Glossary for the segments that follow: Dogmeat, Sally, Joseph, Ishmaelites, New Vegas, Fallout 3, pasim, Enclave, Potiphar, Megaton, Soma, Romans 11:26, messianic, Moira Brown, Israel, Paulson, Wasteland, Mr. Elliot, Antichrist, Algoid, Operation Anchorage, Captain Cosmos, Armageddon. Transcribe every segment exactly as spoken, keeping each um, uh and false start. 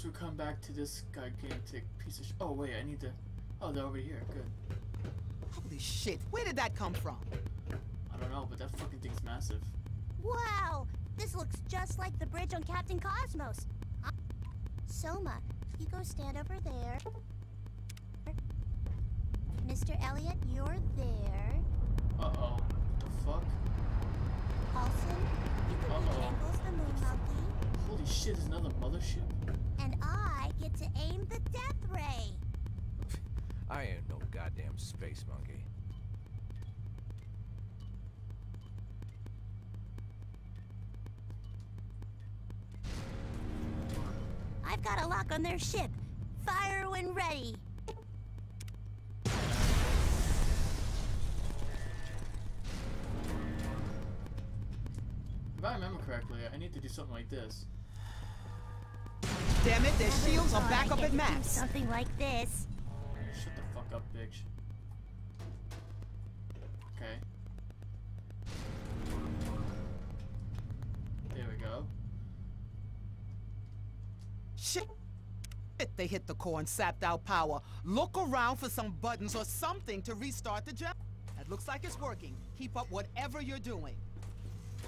So come back to this gigantic piece of sh- oh wait, I need to- oh, they're over here, good. Holy shit, where did that come from? I don't know, but that fucking thing's massive. Wow, this looks just like the bridge on Captain Cosmos. I Soma, you go stand over there. Mister Elliot, you're there. Uh-oh, what the fuck? Paulson, you can uh-oh. Angles the moon monkey. Holy shit, there's another mothership. And I get to aim the death ray. I ain't no goddamn space monkey. I've got a lock on their ship. Fire when ready. If I remember correctly, I need to do something like this. Damn it, their shields are back up at max. Something like this. Shut the fuck up, bitch. Okay. There we go. Shit. They hit the core and sapped out power. Look around for some buttons or something to restart the jump. That looks like it's working. Keep up whatever you're doing.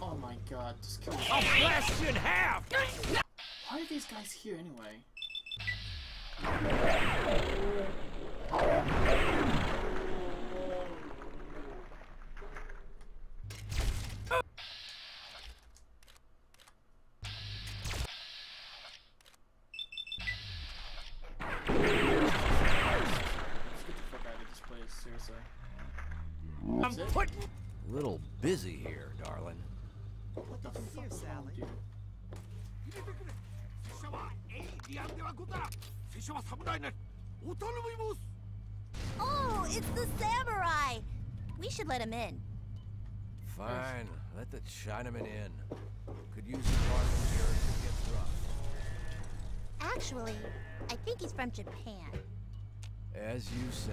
Oh my god, just kill me. I'll blast you in half! Why are these guys here anyway? Let's get the fuck out of this place, seriously. I'm put a little busy here, darling. What the fuck, Sally? Oh, it's the samurai! We should let him in. Fine, let the Chinaman in. Could use the apartment here if it gets rough. Actually, I think he's from Japan. As you say,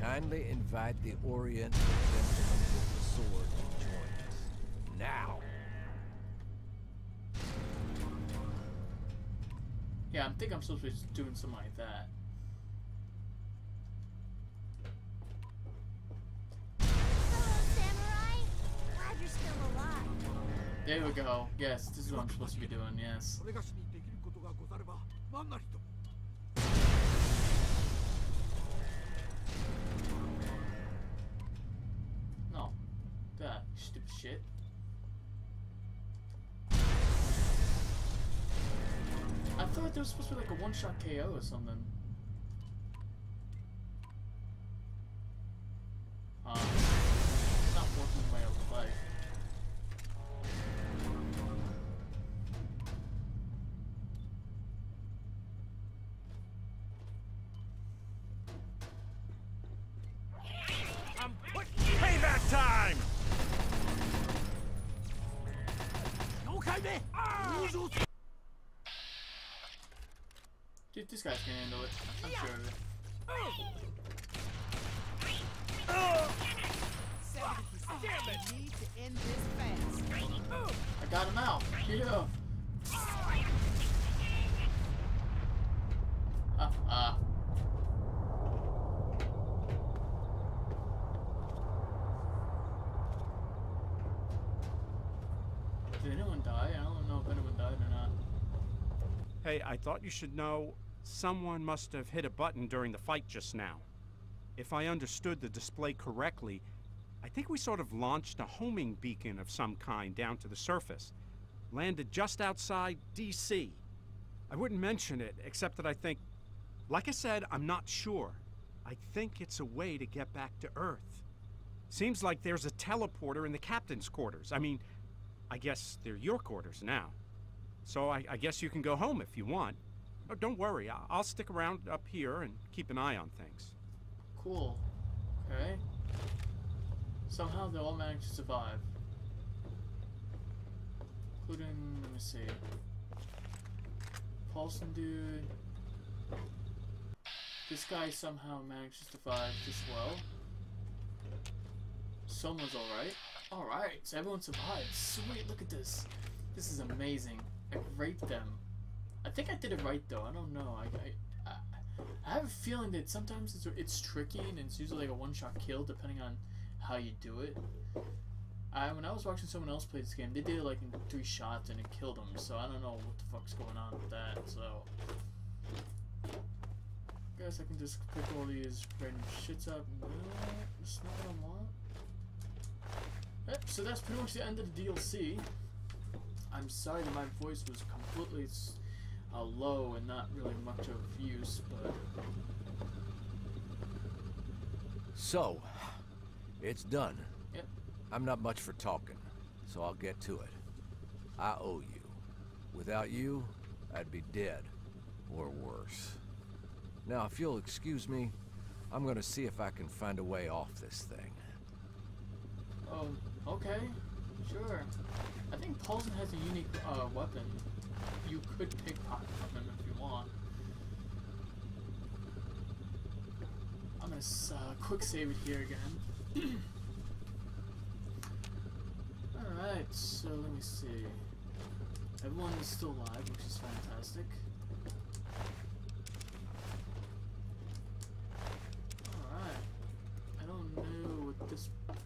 kindly invite the Oriental gentleman with the sword to join us. Now! Yeah, I think I'm supposed to be doing something like that. Hello, samurai! Glad you're still alive. There we go. Yes, this is what I'm supposed to be doing, yes. No. That stupid shit. I thought like there was supposed to be like a one-shot K O or something. Um, it's not working the way I would like. I'm putting payback time. No, dude, this guy's gonna handle it. I'm sure of it. Damn it! Need to end this fast. I got him out. Yeah. Uh, uh. Did anyone die? I don't know if anyone died or not. Hey, I thought you should know. Someone must have hit a button during the fight just now. If I understood the display correctly, I think we sort of launched a homing beacon of some kind down to the surface. Landed just outside D C. I wouldn't mention it, except that I think, like I said, I'm not sure. I think it's a way to get back to Earth. Seems like there's a teleporter in the captain's quarters. I mean, I guess they're your quarters now. So I, I guess you can go home if you want. Oh, don't worry, I'll, I'll stick around up here and keep an eye on things. Cool. Okay. Somehow they all managed to survive. Including, let me see. Paulson dude. This guy somehow managed to survive this well. Someone's alright. Alright, so everyone survived. Sweet, look at this. This is amazing. I raped them. I think I did it right though. I don't know. I I, I have a feeling that sometimes it's it's tricky and it's usually like a one shot kill depending on how you do it. I when I was watching someone else play this game, they did it like in three shots and it killed them. So I don't know what the fuck's going on with that. So I guess I can just pick all these random shits up. No, that's not what I want. Yep, so that's pretty much the end of the D L C. I'm sorry that my voice was completely uh, low and not really much of use, but... So, it's done. Yep. I'm not much for talking, so I'll get to it. I owe you. Without you, I'd be dead, or worse. Now, if you'll excuse me, I'm gonna see if I can find a way off this thing. Oh, okay. Sure. I think Paulson has a unique uh, weapon. You could pickpocket from him if you want. I'm gonna uh, quick save it here again. Alright, so let me see. Everyone is still alive, which is fantastic.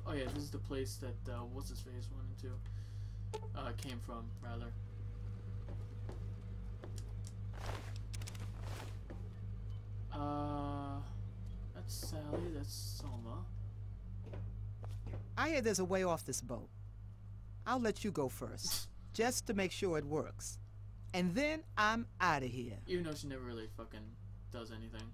Oh yeah, this is the place that, uh, what's-his-face went into, uh, came from, rather. Uh, that's Sally, that's Soma. I hear there's a way off this boat. I'll let you go first, just to make sure it works. And then I'm out of here. Even though she never really fucking does anything.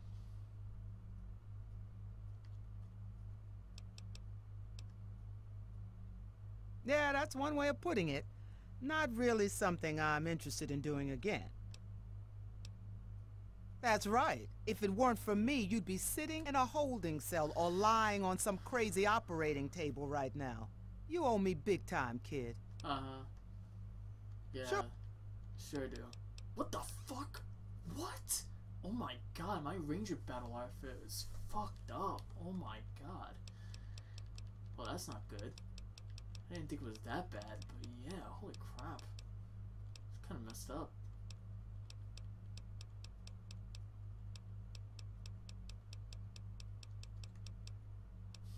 Yeah, that's one way of putting it. Not really something I'm interested in doing again. That's right. If it weren't for me, you'd be sitting in a holding cell or lying on some crazy operating table right now. You owe me big time, kid. Uh-huh. Yeah. Sure. Sure do. What the fuck? What? Oh my god, my ranger battle outfit is fucked up. Oh my god. Well, that's not good. I didn't think it was that bad, but yeah, holy crap. It's kind of messed up.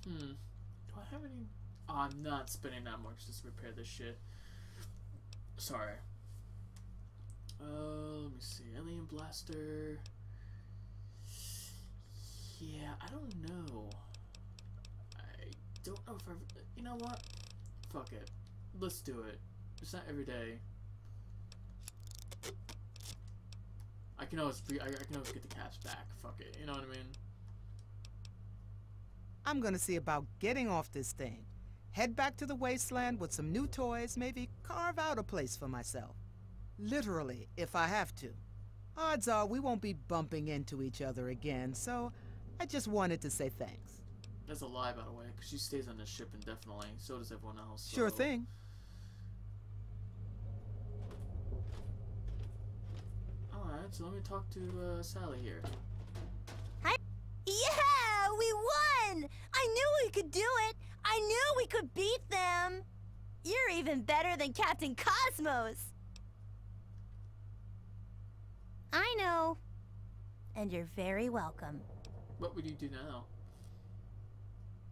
Hmm. Do I have any... Oh, I'm not spending that much just to repair this shit. Sorry. Uh, let me see. Alien Blaster. Yeah, I don't know. I don't know if I've... You know what? Fuck it. Let's do it. It's not every day. I can always I, I can always get the caps back. Fuck it. You know what I mean? I'm gonna see about getting off this thing. Head back to the wasteland with some new toys, maybe carve out a place for myself. Literally, if I have to. Odds are we won't be bumping into each other again, so I just wanted to say thanks. That's a lie, by the way, because she stays on the ship indefinitely. So does everyone else. So. Sure thing. Alright, so let me talk to uh, Sally here. Hi. Yeah, we won! I knew we could do it! I knew we could beat them! You're even better than Captain Cosmos! I know. And you're very welcome. What would you do now?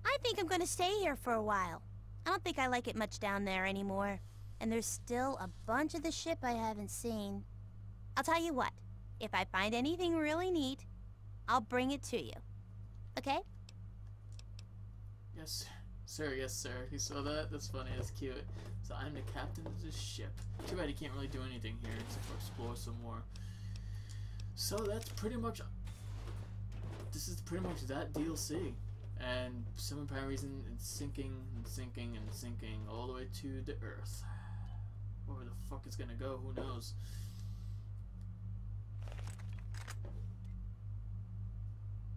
I think I'm gonna stay here for a while. I don't think I like it much down there anymore. And there's still a bunch of the ship I haven't seen. I'll tell you what, if I find anything really neat, I'll bring it to you. Okay? Yes, sir, yes, sir. You saw that? That's funny, that's cute. So I'm the captain of this ship. Too bad you can't really do anything here except for explore some more. So that's pretty much... This is pretty much that D L C. And for some apparent reason, it's sinking and sinking and sinking all the way to the earth. Where the fuck it's gonna go, who knows?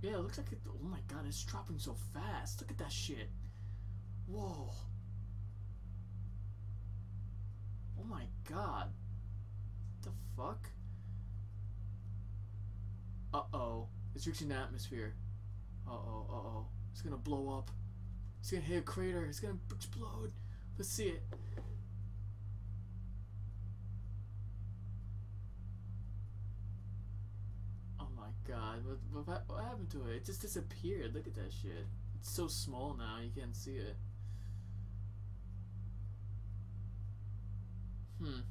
Yeah, it looks like it. Oh my god, it's dropping so fast. Look at that shit. Whoa. Oh my god. The fuck? Uh oh. It's reaching the atmosphere. Uh oh, uh oh. It's gonna blow up. It's gonna hit a crater. It's gonna explode. Let's see it. god, what, what, what happened to it? It just disappeared. Look at that shit. It's so small now, you can't see it. Hmm.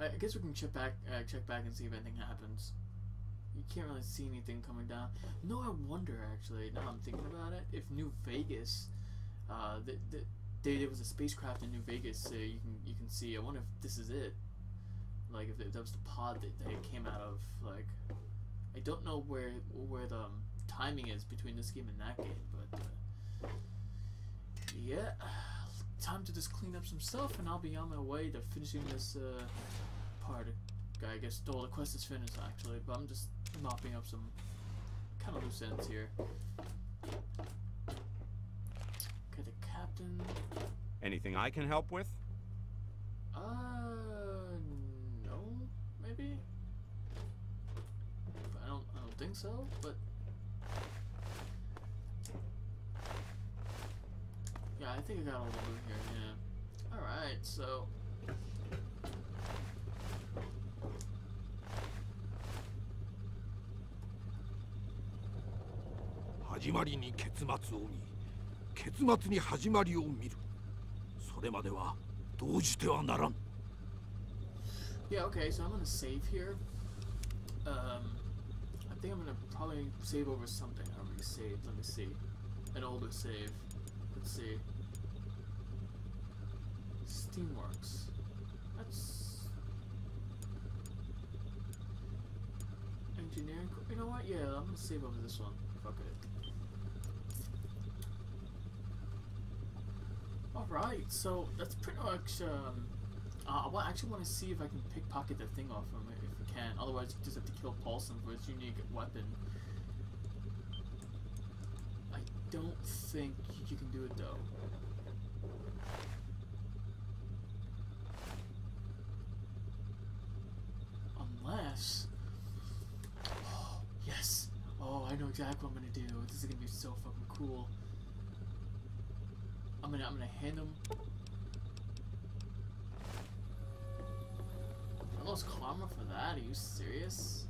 I guess we can check back, uh, check back and see if anything happens. You can't really see anything coming down. No, I wonder actually. Now I'm thinking about it. If New Vegas, uh, the, the, they, there was a spacecraft in New Vegas, so you can you can see. I wonder if this is it. Like if that was the pod that, that it came out of. Like, I don't know where where the um, timing is between this game and that game, but uh, yeah. Time to just clean up some stuff, and I'll be on my way to finishing this uh, part. I guess all the quest is finished actually, but I'm just mopping up some kind of loose ends here. Okay, the captain. Anything I can help with? Uh, no, maybe. I don't. I don't think so, but. Yeah, I think I got all the loot here, yeah. Alright, so... Hajimari ni ketsumatsu o mi, ketsumatsu ni hajimari o miru. Sore made wa doujite wa naran. Yeah, okay, so I'm gonna save here. Um, I think I'm gonna probably save over something. I already saved, let me see. An older save. Let's see. Steamworks. That's engineering. You know what? Yeah, I'm gonna save over this one. Fuck it. All right. So that's pretty much. Um, uh, I actually want to see if I can pickpocket that thing off him if we can. Otherwise, you just have to kill Paulson for his unique weapon. Don't think you can do it though. Unless, oh yes, oh I know exactly what I'm gonna do. This is gonna be so fucking cool. I'm gonna, I'm gonna hand him. I lost karma for that. Are you serious?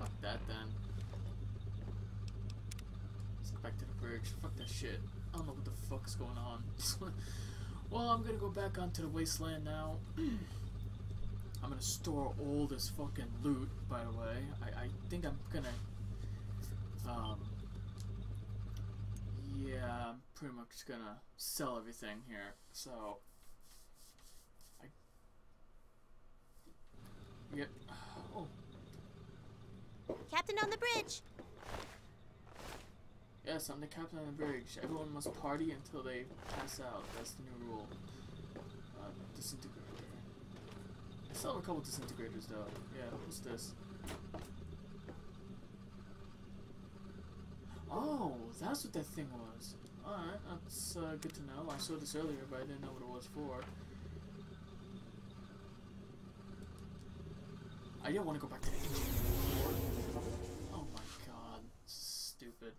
Fuck that then. Back to the bridge. Fuck that shit. I don't know what the fuck's going on. Well, I'm gonna go back onto the wasteland now. I'm gonna store all this fucking loot, by the way. I, I think I'm gonna... Um... Yeah, I'm pretty much gonna sell everything here. So... I... Yeah. Oh. Captain on the bridge! Yes, I'm the captain on the bridge. Everyone must party until they pass out. That's the new rule. Uh, disintegrator. I still have a couple disintegrators though. Yeah, what's this? Oh, that's what that thing was. Alright, that's uh, good to know. I saw this earlier, but I didn't know what it was for. I didn't want to go back to the engine. Oh my god. Stupid.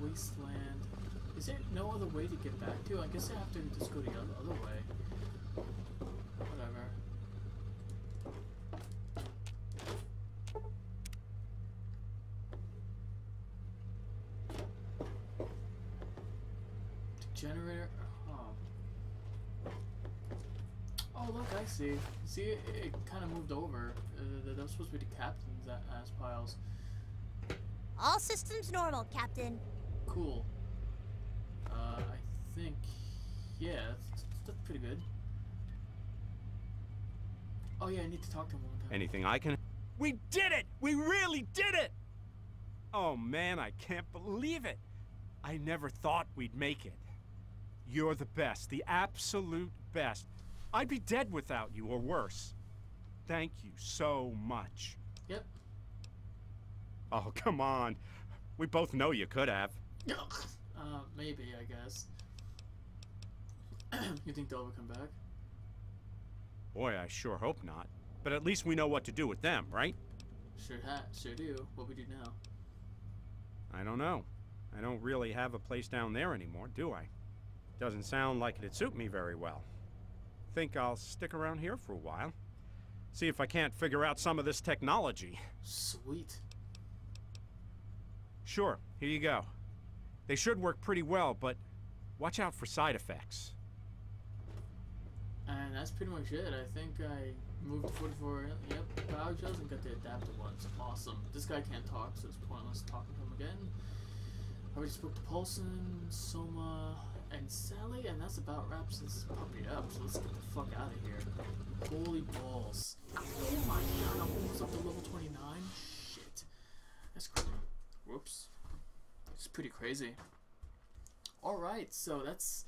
Wasteland. Is there no other way to get back to? I guess I have to just go the other way. Whatever. The generator. Oh. Oh, look, I see. See, it, it kind of moved over. Uh, that was supposed to be the captain's ass piles. All systems normal, Captain. Cool. Uh, I think, yeah, that's, that's pretty good. Oh yeah, I need to talk to him one time. Anything I can... We did it! We really did it! Oh man, I can't believe it. I never thought we'd make it. You're the best, the absolute best. I'd be dead without you, or worse. Thank you so much. Yep. Oh, come on. We both know you could have. uh, maybe, I guess. You think they'll ever come back? Boy, I sure hope not. But at least we know what to do with them, right? Sure ha sure do. What we do now? I don't know. I don't really have a place down there anymore, do I? Doesn't sound like it'd suit me very well. Think I'll stick around here for a while. See if I can't figure out some of this technology. Sweet. Sure, here you go. They should work pretty well, but watch out for side effects. And that's pretty much it. I think I moved forward for yep, power gels and got the adaptive ones. Awesome. This guy can't talk, so it's pointless talking to him again. I already spoke to Paulson, Soma, and Sally, and that's about wraps this puppy up, so let's get the fuck out of here. Holy balls. Oh my god, I'm almost up to level twenty-nine? Shit. That's crazy. Whoops. It's pretty crazy. Alright, so that's...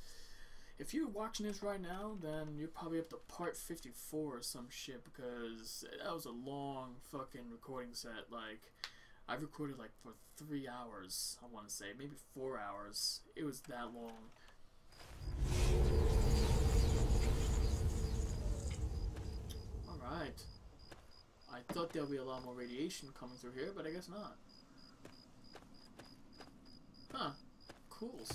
If you're watching this right now, then you're probably up to part fifty-four or some shit, because that was a long fucking recording set. Like, I've recorded like for three hours, I want to say, maybe four hours. It was that long. Alright. I thought there'll be a lot more radiation coming through here, but I guess not. Huh. Cools.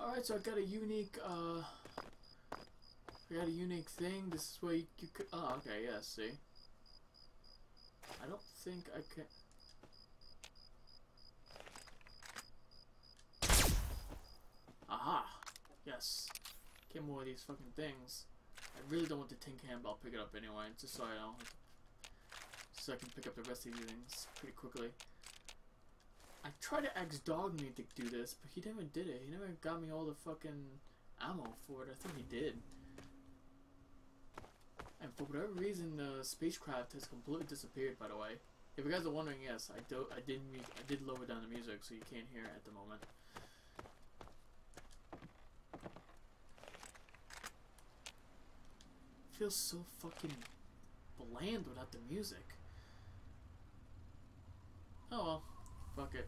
Alright, so I got a unique, uh, I got a unique thing. This is where you, you could, oh, okay, yeah, see. I don't think I can. Aha! Yes. Get more of these fucking things. I really don't want the tin can, but I'll pick it up anyway, just so I don't, so I can pick up the rest of these things pretty quickly. I tried to ask Dogmeat to do this, but he never did it. He never got me all the fucking ammo for it. I think he did. And for whatever reason, the spacecraft has completely disappeared, by the way. If you guys are wondering, yes, I, do, I, did, I did lower down the music, so you can't hear it at the moment. It feels so fucking bland without the music. Oh well. Fuck it.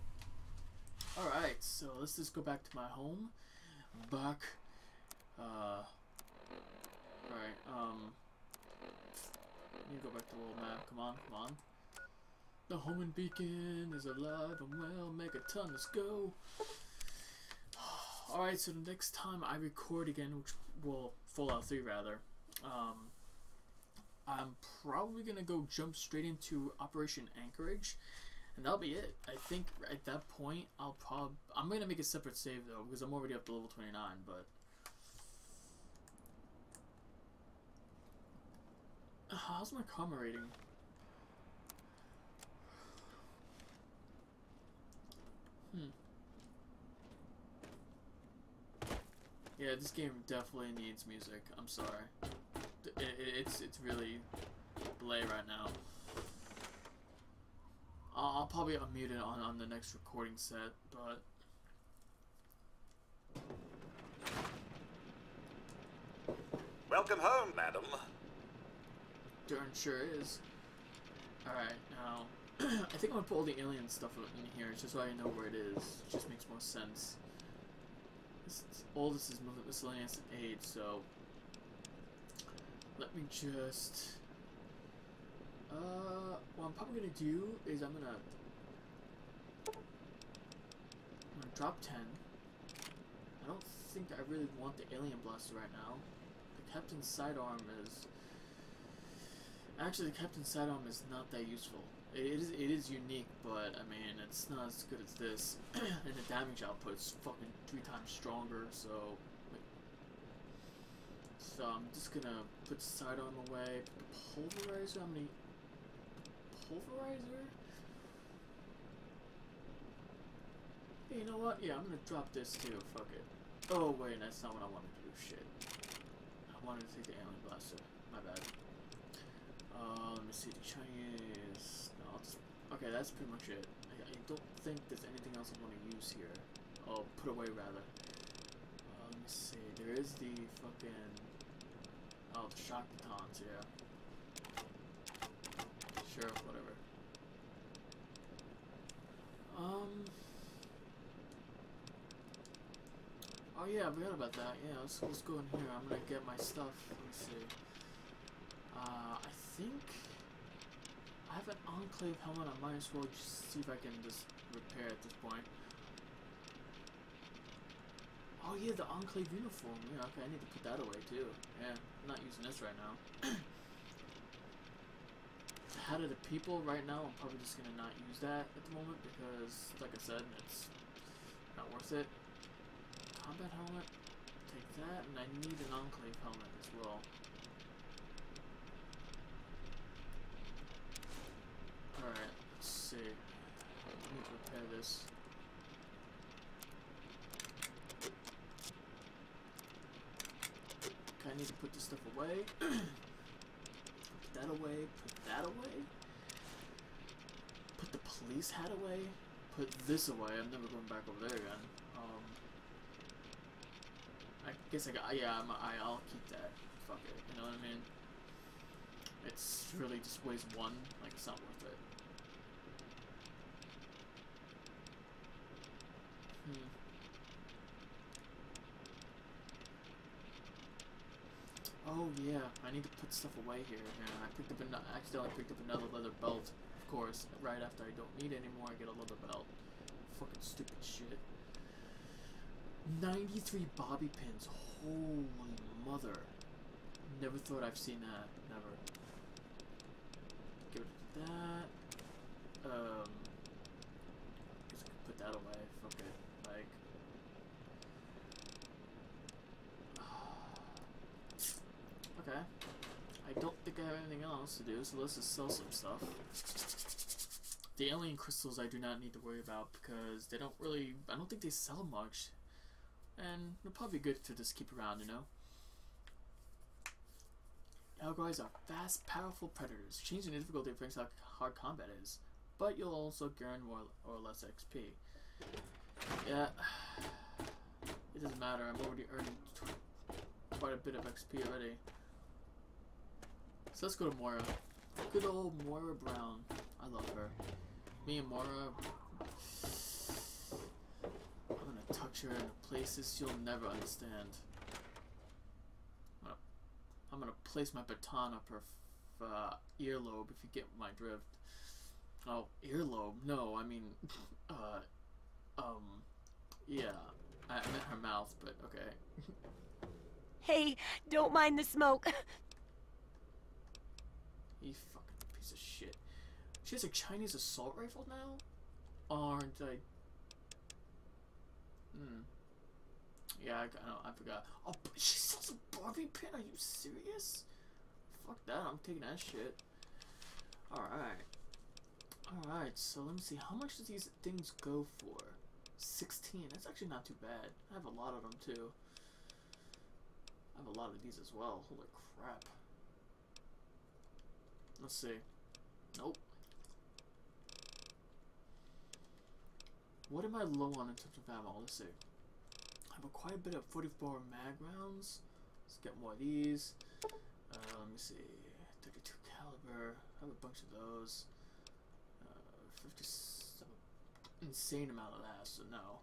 Alright, so let's just go back to my home. Back. Uh. Alright, um. Let me go back to the old map. Come on, come on. The Holman Beacon is alive and well. Megaton, let's go. Alright, so the next time I record again, which, well, Fallout three rather, um. I'm probably gonna go jump straight into Operation Anchorage. And that'll be it. I think at that point, I'll probably... I'm going to make a separate save, though, because I'm already up to level twenty-nine, but... How's my karma rating? Hmm. Yeah, this game definitely needs music. I'm sorry. It, it, it's, it's really blay right now. I'll probably unmute it on, on the next recording set, but... Welcome home, madam. Darn sure is. Alright, now... I think I'm gonna put all the alien stuff in here, just so I know where it is. It just makes more sense. This is, all this is miscellaneous aid, so... Let me just... Uh, what I'm probably gonna do is I'm gonna, I'm gonna drop ten. I don't think I really want the alien blaster right now. The captain's sidearm is actually the captain's sidearm is not that useful. It is it is unique, but I mean it's not as good as this, and the damage output is fucking three times stronger. So, so I'm just gonna put the sidearm away. Put the pulverizer. I'm gonna. Pulverizer? Hey, you know what? Yeah, I'm gonna drop this too. Fuck it. Oh, wait, that's not what I wanted to do. Shit. I wanted to take the alien blaster. My bad. Uh, let me see the Chinese. No, I'll just. Okay, that's pretty much it. I, I don't think there's anything else I want to use here. Oh, put away rather. Uh, let me see. There is the fucking. Oh, the shock batons, yeah. Sure, whatever. Um. Oh yeah, I forgot about that. Yeah, let's let's go in here. I'm gonna get my stuff. Let me see. Uh, I think I have an Enclave helmet. I might as well just see if I can just repair at this point. Oh yeah, the Enclave uniform. Yeah, okay, I need to put that away too. Yeah, I'm not using this right now. The Hat of the People right now, I'm probably just gonna not use that at the moment because, like I said, it's not worth it. Combat helmet, take that, and I need an Enclave helmet as well. Alright, let's see. I need to repair this. Okay, I need to put this stuff away. Put that away, put that away. Put the police hat away. Put this away, I'm never going back over there again. Um... I guess I got, yeah, I'm, I'll keep that. Fuck it, you know what I mean? It's really just weighs one, like it's not worth it. Hmm. Oh yeah, I need to put stuff away here. Yeah, I picked up an accidentally I picked up another leather belt, of course. Right after I don't need it anymore, I get a leather belt. Fucking stupid shit. ninety-three bobby pins, holy mother. Never thought I've seen that, never. Get rid of that. Um, I guess I can put that away, fuck it. Like, okay. I don't think I have anything else to do, so let's just sell some stuff. The alien crystals I do not need to worry about because they don't really, I don't think they sell much. And they're probably good to just keep around, you know? Algoids are fast, powerful predators. Changing the difficulty depends how hard combat is. But you'll also gain more or less X P. Yeah. It doesn't matter, I'm already earning quite a bit of X P already. So let's go to Moira. Good old Moira Brown. I love her. Me and Moira... touch her in places you'll never understand. I'm gonna, I'm gonna place my baton up her f uh, earlobe if you get my drift. Oh, earlobe? No, I mean, uh, um, yeah. I, I meant her mouth, but okay. Hey, don't mind the smoke. You fucking piece of shit. She has a Chinese assault rifle now? Aren't I... Hmm. Yeah, I, I know, I forgot. Oh, but she sells a Barbie pin? Are you serious? Fuck that, I'm taking that shit. Alright. Alright, so let me see. How much do these things go for? sixteen. That's actually not too bad. I have a lot of them, too. I have a lot of these as well. Holy crap. Let's see. Nope. What am I low on in terms of ammo? Let's see. I have quite a bit of forty-four mag rounds. Let's get more of these. Uh, let me see. thirty-two caliber. I have a bunch of those. Uh, fifty. Insane amount of that. So no.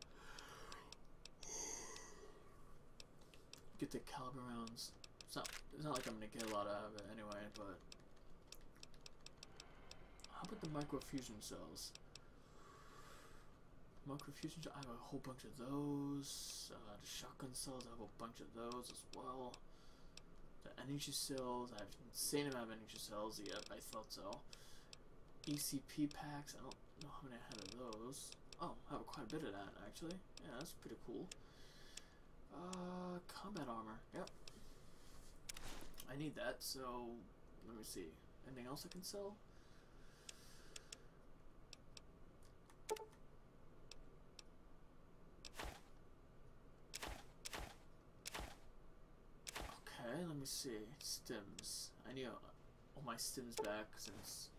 Get the caliber rounds. It's not. It's not like I'm gonna get a lot out of it anyway. But how about the microfusion cells? Microfusion, I have a whole bunch of those. Uh, the shotgun cells, I have a bunch of those as well. The energy cells, I have an insane amount of energy cells. Yep, I thought so. E C P packs, I don't know how many I had of those. Oh, I have quite a bit of that actually. Yeah, that's pretty cool. Uh, combat armor, yep. I need that, so let me see. Anything else I can sell? Let me see. Stims. I need all my stims back since.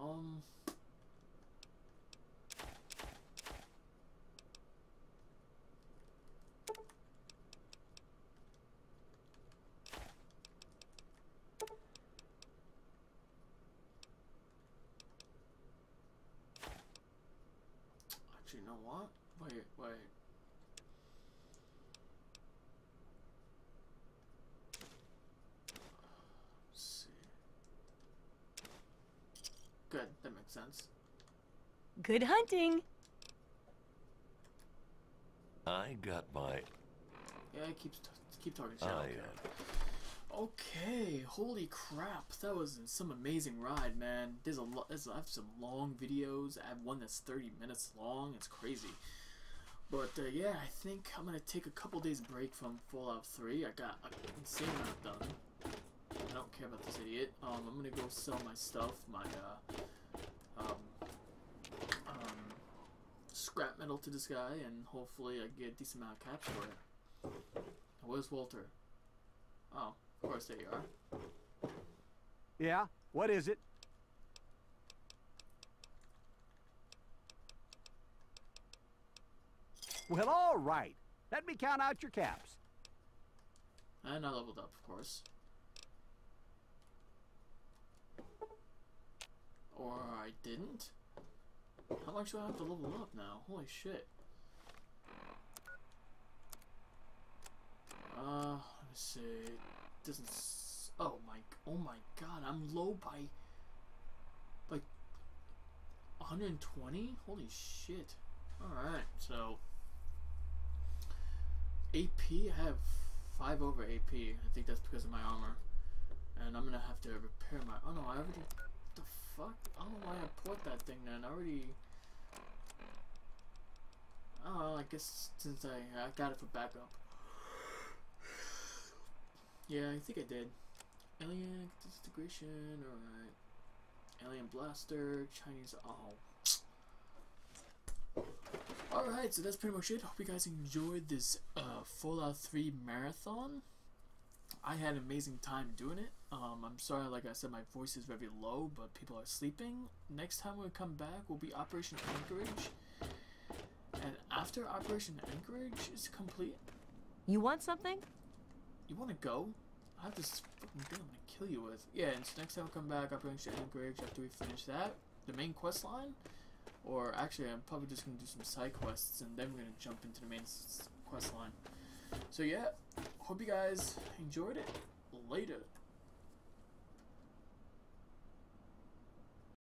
Oh, Um... Actually, you know what? Wait, wait. Good, that makes sense. Good hunting. I got my. Yeah, I keep keep talking shit. Oh, yeah. Okay, holy crap, that was some amazing ride, man. There's a lot. There's I have some long videos. I have one that's thirty minutes long. It's crazy. But uh, yeah, I think I'm gonna take a couple days break from Fallout three. I got an insane amount done. I don't care about this idiot. Um, I'm gonna go sell my stuff, my uh, um, um, scrap metal to this guy, and hopefully I get a decent amount of cash for it. Where's Walter? Oh, of course, there you are. Yeah, what is it? Well, all right. Let me count out your caps. And I leveled up, of course. Or I didn't? How much do I have to level up now? Holy shit. Uh, let me see. It doesn't. S oh my. Oh my god. I'm low by. Like. one hundred twenty? Holy shit. Alright, so. A P? I have five over A P. I think that's because of my armor. And I'm gonna have to repair my. Oh no, I already. The fuck? I don't know why I bought that thing then. I already. Oh, I guess since I I got it for backup. Yeah, I think I did. Alien disintegration. Alright. Alien blaster. Chinese. Oh. Alright, so that's pretty much it. Hope you guys enjoyed this uh, Fallout three marathon. I had an amazing time doing it. Um, I'm sorry, like I said, my voice is very low, but people are sleeping. Next time we come back will be Operation Anchorage. And after Operation Anchorage is complete... You want something? You want to go? I have this fucking thing I'm going to kill you with. Yeah, and so next time we come back, Operation Anchorage, after we finish that, the main quest line. Or actually, I'm probably just going to do some side quests, and then we're going to jump into the main quest line. So yeah, hope you guys enjoyed it. Later.